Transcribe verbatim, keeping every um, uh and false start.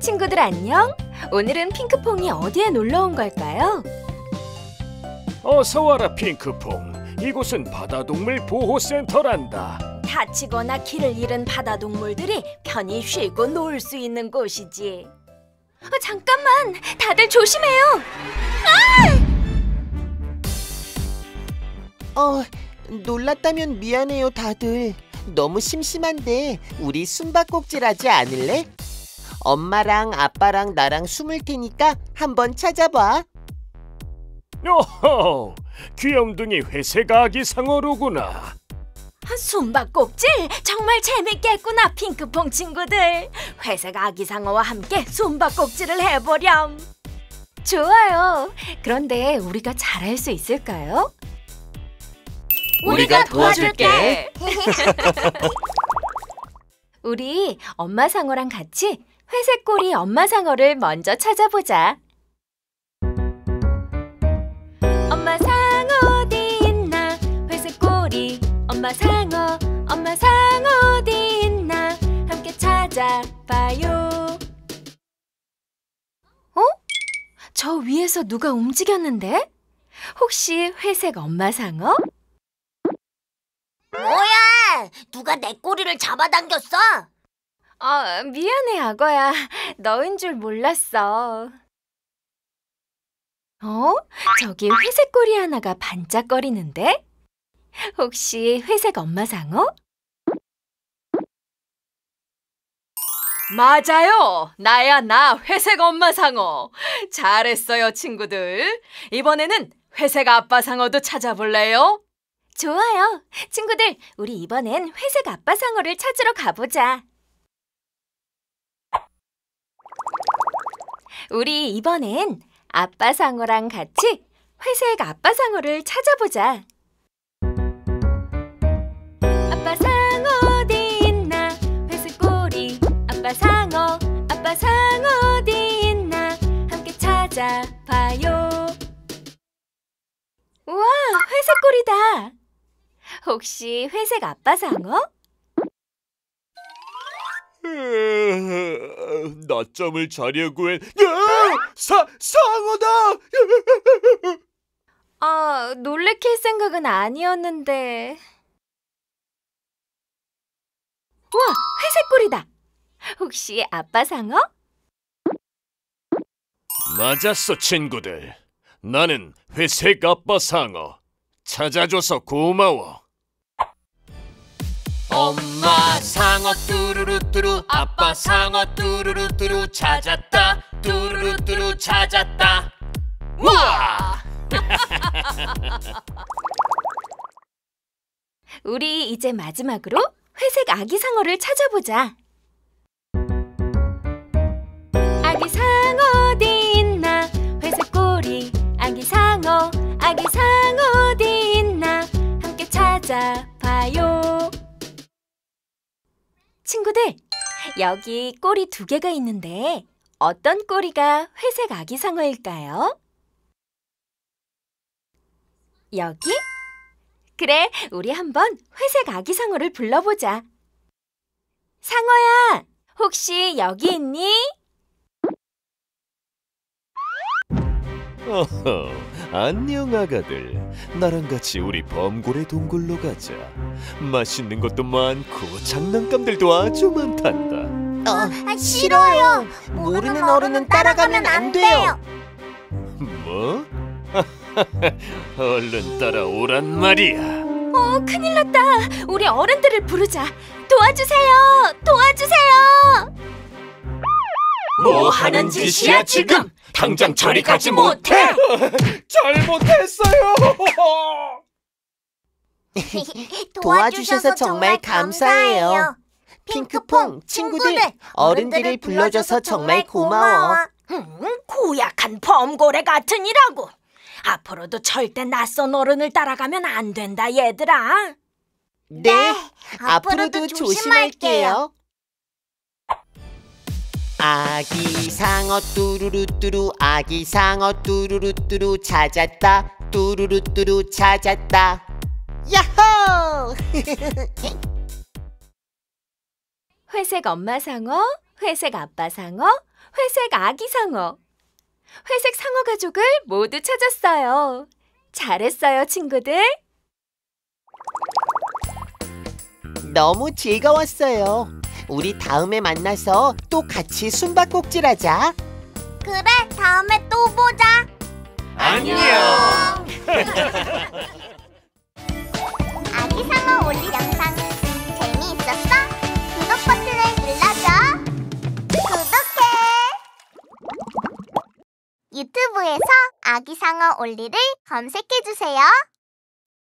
친구들 안녕! 오늘은 핑크퐁이 어디에 놀러 온 걸까요? 어서 와라 핑크퐁! 이곳은 바다동물 보호센터란다. 다치거나 길을 잃은 바다동물들이 편히 쉬고 놀 수 있는 곳이지. 어, 잠깐만! 다들 조심해요! 아! 어, 놀랐다면 미안해요 다들. 너무 심심한데 우리 숨바꼭질 하지 않을래? 엄마랑 아빠랑 나랑 숨을 테니까 한번 찾아봐. 오호! 귀염둥이 회색 아기상어로구나. 숨바꼭질 정말 재밌겠구나 핑크퐁 친구들. 회색 아기상어와 함께 숨바꼭질을 해보렴. 좋아요. 그런데 우리가 잘할 수 있을까요? 우리가 도와줄게. 우리 엄마 상어랑 같이 회색 꼬리 엄마 상어를 먼저 찾아보자. 엄마 상어 어디 있나? 회색 꼬리 엄마 상어, 엄마 상어 어디 있나? 함께 찾아봐요. 어? 저 위에서 누가 움직였는데? 혹시 회색 엄마 상어? 뭐야! 누가 내 꼬리를 잡아당겼어? 어, 미안해, 악어야. 너인 줄 몰랐어. 어? 저기 회색 꼬리 하나가 반짝거리는데? 혹시 회색 엄마 상어? 맞아요! 나야 나, 회색 엄마 상어! 잘했어요, 친구들! 이번에는 회색 아빠 상어도 찾아볼래요? 좋아요. 친구들, 우리 이번엔 회색 아빠 상어를 찾으러 가보자. 우리 이번엔 아빠 상어랑 같이 회색 아빠 상어를 찾아보자. 아빠 상어 어디 있나? 회색 꼬리 아빠 상어, 아빠 상어 어디 있나? 함께 찾아봐요. 우와, 회색 꼬리다. 혹시 회색 아빠 상어? 낮잠을 자려고 했... 사, 상어다! 아, 놀래킬 생각은 아니었는데... 우와, 회색 꼬리다! 혹시 아빠 상어? 맞았어, 친구들. 나는 회색 아빠 상어. 찾아줘서 고마워. 엄마 상어 뚜루루뚜루 아빠 상어 뚜루루뚜루 찾았다 뚜루루뚜루 찾았다. 우와! 우리 이제 마지막으로 회색 아기 상어를 찾아보자. 아기 상어 어디 있나? 회색 꼬리 아기 상어 아기 상어 어디 있나? 함께 찾아봐요. 친구들, 여기 꼬리 두 개가 있는데 어떤 꼬리가 회색 아기 상어일까요? 여기? 그래, 우리 한번 회색 아기 상어를 불러보자. 상어야, 혹시 여기 있니? 어허, 안녕 아가들. 나랑 같이 우리 범고래 동굴로 가자. 맛있는 것도 많고 장난감들도 아주 많단다. 어, 아, 싫어요. 모르는, 모르는 어른은 따라가면, 따라가면 안 돼요. 뭐? 얼른 따라오란 말이야. 어, 큰일 났다. 우리 어른들을 부르자. 도와주세요, 도와주세요. 뭐 하는 짓이야 지금? 당장 저리 가지 못해! 잘못했어요! 도와주셔서 정말 감사해요. 핑크퐁, 친구들, 어른들을 불러줘서 정말 고마워. 음, 고약한 범고래 같으니라고. 앞으로도 절대 낯선 어른을 따라가면 안 된다, 얘들아. 네, 네 앞으로도, 앞으로도 조심할게요. 조심할게요. 아기 상어 뚜루루뚜루 아기 상어 뚜루루뚜루 찾았다 뚜루루뚜루 찾았다. 야호! 회색 엄마 상어, 회색 아빠상어, 회색 아기상어, 회색 상어 가족을 모두 찾았어요. 잘했어요, 친구들. 너무 즐거웠어요. 우리 다음에 만나서 또 같이 숨바꼭질하자. 그래, 다음에 또 보자. 안녕. 아기상어 올리 영상 재미있었어? 구독 버튼을 눌러줘. 구독해. 유튜브에서 아기상어 올리를 검색해주세요.